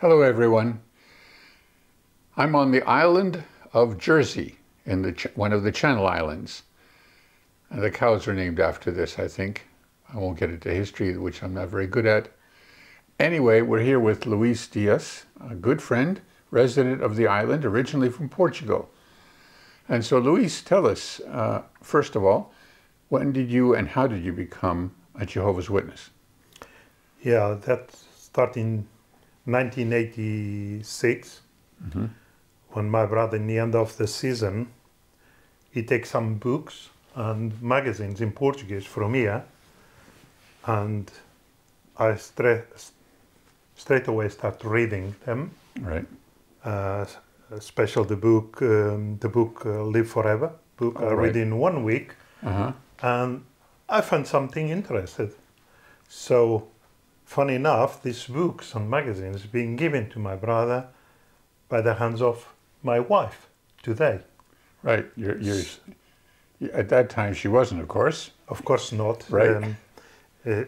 Hello everyone. I'm on the island of Jersey, in one of the Channel Islands. And the cows are named after this, I think. I won't get into history, which I'm not very good at. Anyway, we're here with Luis Dias, a good friend, resident of the island, originally from Portugal. And so Luis, tell us, first of all, when did you and how did you become a Jehovah's Witness? Yeah, that started in 1986. Mm-hmm. When my brother, in the end of the season, he takes some books and magazines in Portuguese from here, and I straight away start reading them. Right. Especially the book Live Forever book. Oh, I read in 1 week, and I found something interested. So, funny enough, these books and magazines being given to my brother by the hands of my wife today. Right. At that time, she wasn't, of course. Of course not. Right.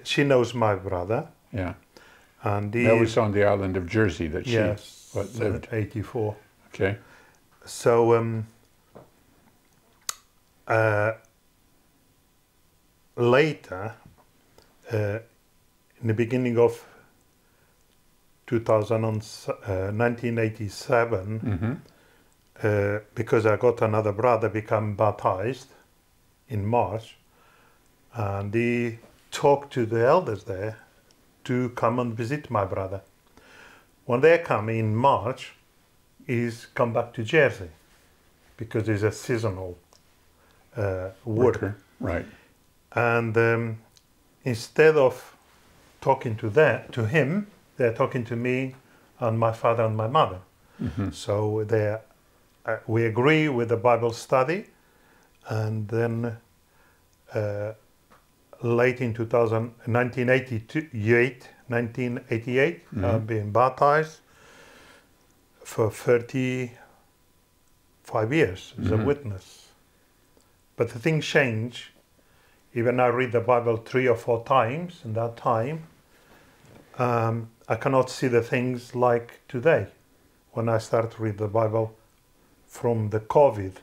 She knows my brother. Yeah. And that was on the island of Jersey that she lived. 84. Okay. So later, in the beginning of 1987, because I got another brother become baptized in March, and he talked to the elders there to come and visit my brother. When they come in March, he's come back to Jersey because he's a seasonal worker. Right. And instead of talking to him, they're talking to me and my father and my mother. Mm-hmm. So we agree with the Bible study, and then late in 1988, mm-hmm. I've been baptized for 35 years as a witness. But the thing changed. Even I read the Bible 3 or 4 times in that time. I cannot see the things like today, when I start to read the Bible from the COVID,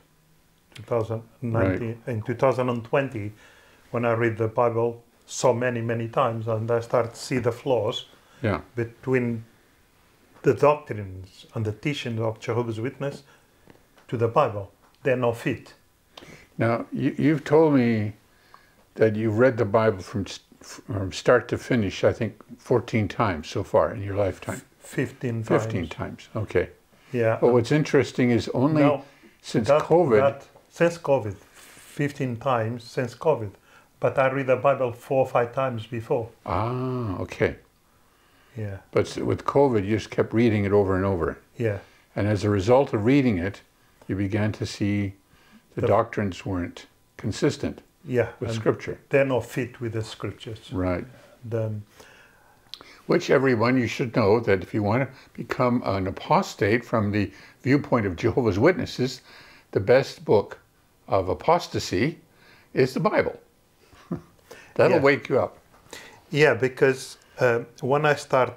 2019, right. In 2020, when I read the Bible so many times, and I start to see the flaws between the doctrines and the teachings of Jehovah's Witness to the Bible. They're not fit. Now, you've told me that you've read the Bible from start to finish, I think 14 times so far in your lifetime. 15 times. 15 times, okay. Yeah. But what's interesting is only since COVID, 15 times since COVID. But I read the Bible 4 or 5 times before. Ah, okay. Yeah. But with COVID, you just kept reading it over and over. Yeah. And as a result of reading it, you began to see the doctrines weren't consistent. Yeah, with Scripture. They're not fit with the Scriptures. Right. Which, everyone, you should know that if you want to become an apostate from the viewpoint of Jehovah's Witnesses, the best book of apostasy is the Bible. That'll wake you up. Yeah, because when I start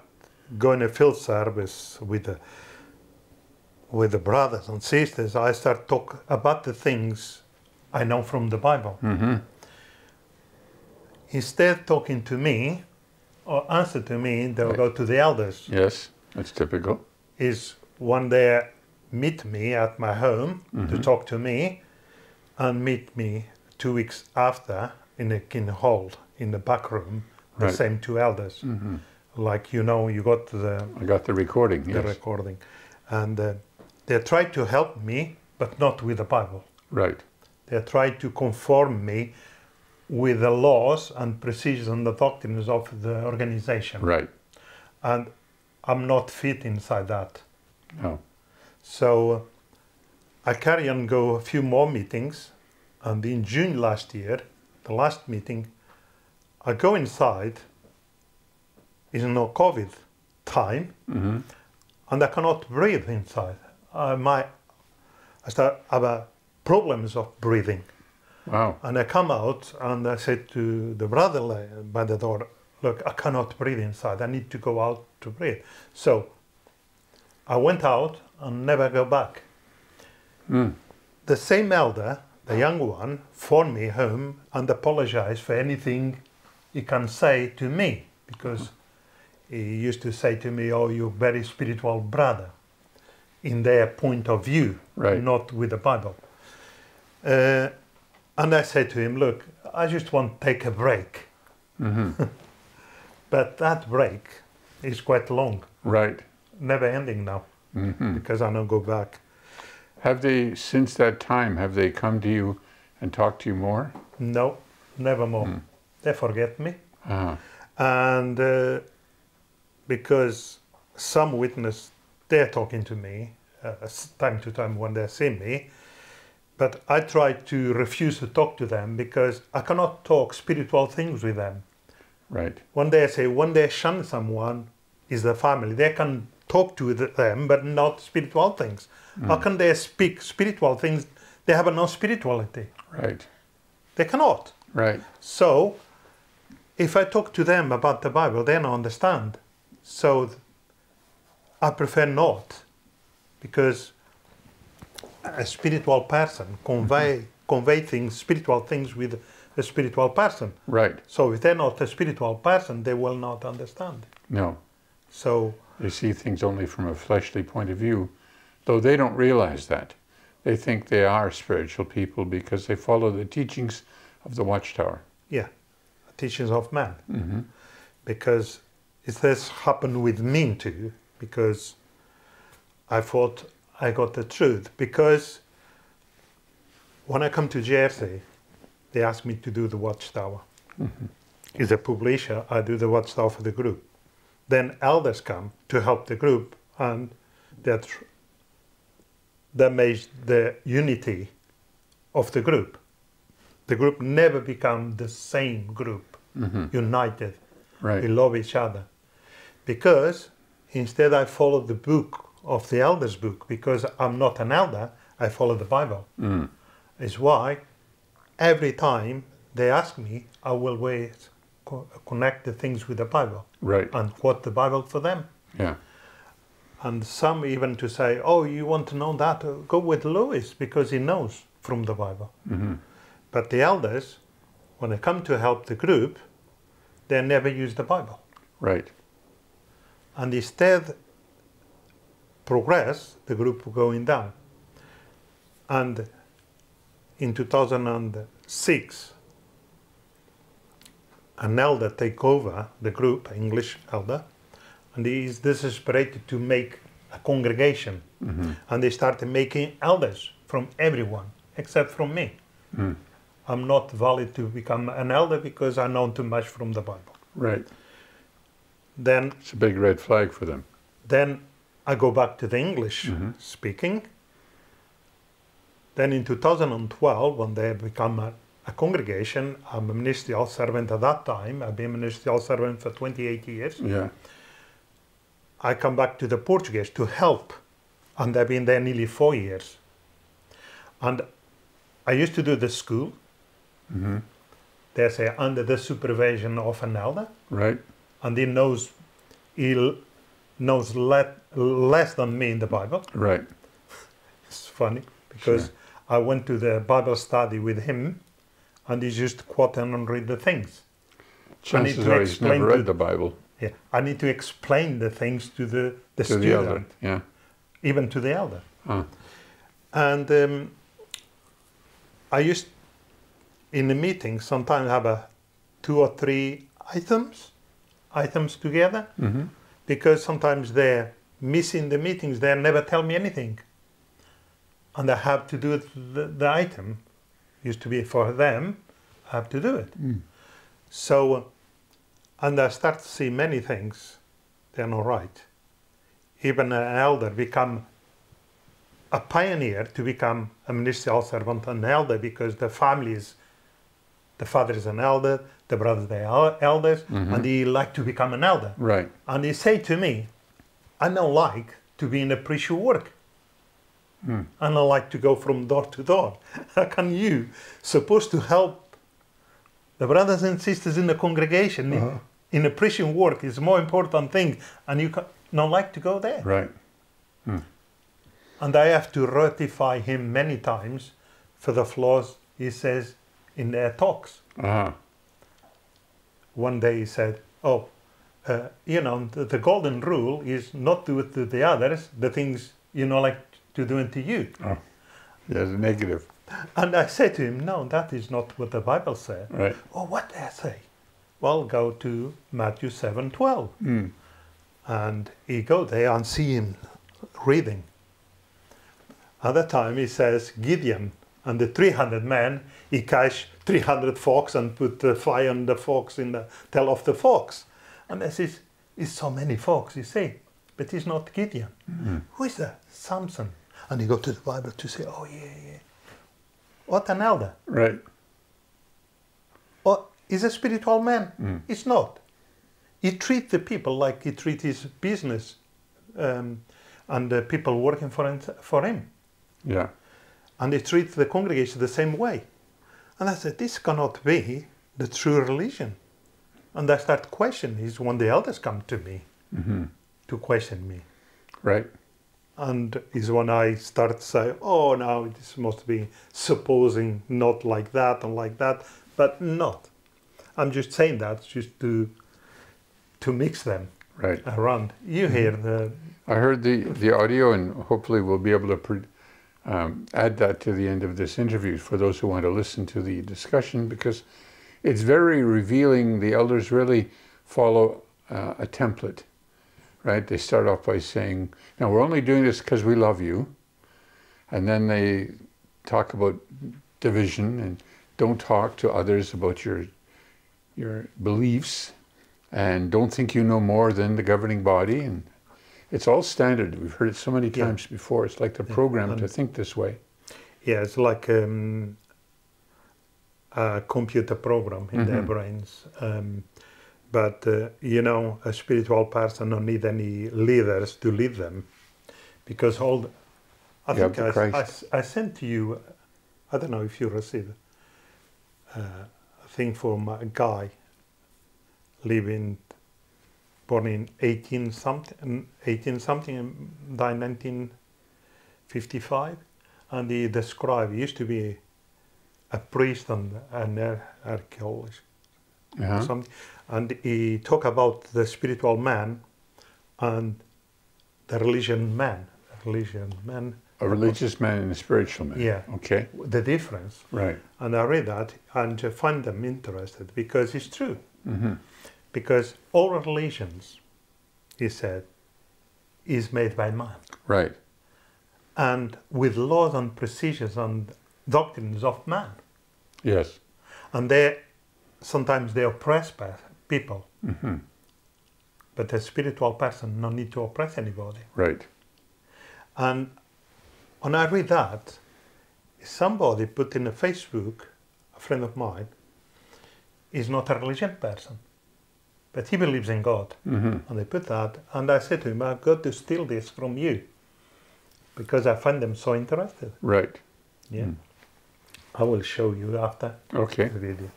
going to field service with the brothers and sisters, I start talk about the things I know from the Bible. Mm-hmm. Instead of talking to me or answer to me, they'll go to the elders. Yes, that's typical. Is when they meet me at my home to talk to me, and meet me 2 weeks after in a kin hall in the back room, the same 2 elders. Mm-hmm. Like, you know, you got the... I got the recording, recording. And they tried to help me, but not with the Bible. Right. They tried to conform me with the laws and procedures and the doctrines of the organization. Right. And I'm not fit inside that. No. So I carry on go a few more meetings, and in June last year, the last meeting, I go inside, it's no COVID time, and I cannot breathe inside. I start have a problems of breathing. Wow. And I come out and I said to the brother by the door, look, I cannot breathe inside. I need to go out to breathe. So I went out and never go back. Mm. The same elder, the young one, phoned me home and apologized for anything he can say to me, because he used to say to me, oh, you're very spiritual brother, in their point of view, right, not with the Bible. And I said to him, look, I just want to take a break. Mm-hmm. But that break is quite long. Right. Never ending now, mm-hmm, because I don't go back. Have they, since that time, have they come to you and talked to you more? No, never more. Mm. They forget me. Uh-huh. And because some witness, they're talking to me time to time when they see me, but I try to refuse to talk to them because I cannot talk spiritual things with them. Right. When they say, when they shun someone, is the family. They can talk to them, but not spiritual things. Mm. How can they speak spiritual things? They have no spirituality. Right. They cannot. Right. So, if I talk to them about the Bible, they don't understand. So, I prefer not, because a spiritual person convey things, spiritual things with a spiritual person. Right. So, if they're not a spiritual person, they will not understand. No. So they see things only from a fleshly point of view, though they don't realize that. They think they are spiritual people because they follow the teachings of the Watchtower. Yeah, the teachings of man. Mm-hmm. Because it has happened with me too, because I thought I got the truth. Because when I come to Jersey, they ask me to do the Watchtower. Mm-hmm. As a publisher, I do the Watchtower for the group. Then elders come to help the group, and that damage the unity of the group. The group never become the same group, mm-hmm, united. Right. We love each other. Because instead I follow the book of the elders' book, because I'm not an elder, I follow the Bible. Mm. It's why every time they ask me, I will wait, connect the things with the Bible, right, and quote the Bible for them. Yeah. And some even to say, oh, you want to know that? Go with Luis, because he knows from the Bible. Mm-hmm. But the elders, when they come to help the group, they never use the Bible. Right. And instead progress, the group going down. And in 2006, an elder take over the group, English elder, and he is desperate to make a congregation. Mm-hmm. And they started making elders from everyone, except from me. Mm. I'm not valid to become an elder because I know too much from the Bible. Right. Then it's a big red flag for them. Then I go back to the English, mm-hmm, speaking. Then in 2012, when they become a congregation, I'm a ministerial servant at that time. I've been a ministerial servant for 28 years. Yeah. I come back to the Portuguese to help, and I've been there nearly 4 years. And I used to do the school. Mm-hmm. They say under the supervision of an elder. Right. And he knows less than me in the Bible. Right. It's funny because, sure, I went to the Bible study with him. And he's just quote and read the things. Chances are he's never read the Bible. Yeah, I need to explain the things to the student. The elder, yeah. Even to the elder. Ah. And I used, in the meeting, sometimes have 2 or 3 items together. Mm-hmm. Because sometimes they're missing the meetings. They never tell me anything. And I have to do the item. Used to be for them, I have to do it. Mm. So, and I start to see many things, they're not right. Even an elder become a pioneer to become a ministerial servant, an elder, because the family is, the father is an elder, the brothers they are elders, mm-hmm, and he like to become an elder. Right. And he say to me, I don't like to be in a preacher work. Hmm. And I like to go from door to door. How can you supposed to help the brothers and sisters in the congregation, uh-huh, in the preaching work is more important thing, and you don't like to go there? Right. And I have to ratify him many times for the flaws he says in their talks. One day he said, you know, the golden rule is not to do to the others the things you know like to do unto you. That's a negative. And I said to him, no, that is not what the Bible said. Right. Oh, what did I say? Well, go to Matthew 7:12. And he go there and see him reading. Other time he says, Gideon and the 300 men, he catch 300 foxes and put the fire on the fox in the tail of the fox. And this is so many foxes, you see, but he's not Gideon. Who is that? Samson. And he go to the Bible to say, oh yeah, yeah. What an elder. Right. Or he's a spiritual man. He's not. He treats the people like he treats his business and the people working for him. Yeah. And he treats the congregation the same way. And I said, this cannot be the true religion. And I start questioning. Is when the elders come to me to question me. Right. And is when I start to say, oh, no, this must be supposing not like that and like that, but not. I'm just saying that just to mix them around. You hear the... I heard the audio, and hopefully we'll be able to add that to the end of this interview for those who want to listen to the discussion, because it's very revealing. The elders really follow a template. Right? They start off by saying, now we're only doing this because we love you. And then they talk about division and don't talk to others about your beliefs and don't think you know more than the governing body. And it's all standard. We've heard it so many times before. It's like the program to think this way. Yeah, it's like a computer program in their brains. But, you know, a spiritual person don't need any leaders to lead them, because all, the, I think I sent to you, I don't know if you received a thing from a guy living, born in 18 something, died in 1955, and he described, he used to be a priest and an archaeologist. Something. And he talked about the spiritual man and the religion man. A religious man and a spiritual man. Yeah. Okay. The difference. Right. And I read that and I find them interested because it's true. Because all religions, he said, is made by man. Right. And with laws and procedures and doctrines of man. Yes. And they're sometimes they oppress people, but a spiritual person no need to oppress anybody. Right. And when I read that, somebody put in a Facebook, a friend of mine, is not a religion person, but he believes in God. And they put that, and I said to him, I've got to steal this from you, because I find them so interested. Right. Yeah. I will show you after the video.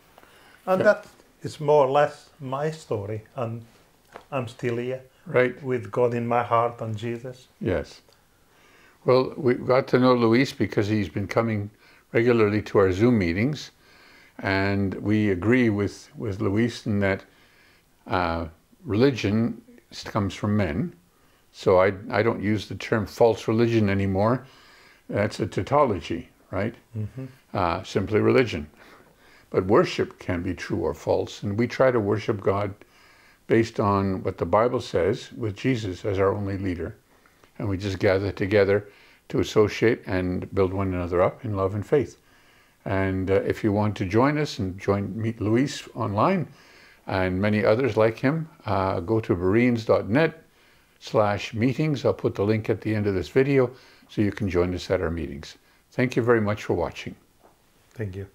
And that is more or less my story, and I'm still here with God in my heart and Jesus. Yes. Well, we got to know Luis because he's been coming regularly to our Zoom meetings, and we agree with Luis in that religion comes from men. So I don't use the term false religion anymore. That's a tautology, right? Simply religion. But worship can be true or false, and we try to worship God based on what the Bible says, with Jesus as our only leader. And we just gather together to associate and build one another up in love and faith. And if you want to join us and meet Luis online and many others like him, go to beroeans.net/meetings. I'll put the link at the end of this video so you can join us at our meetings. Thank you very much for watching. Thank you.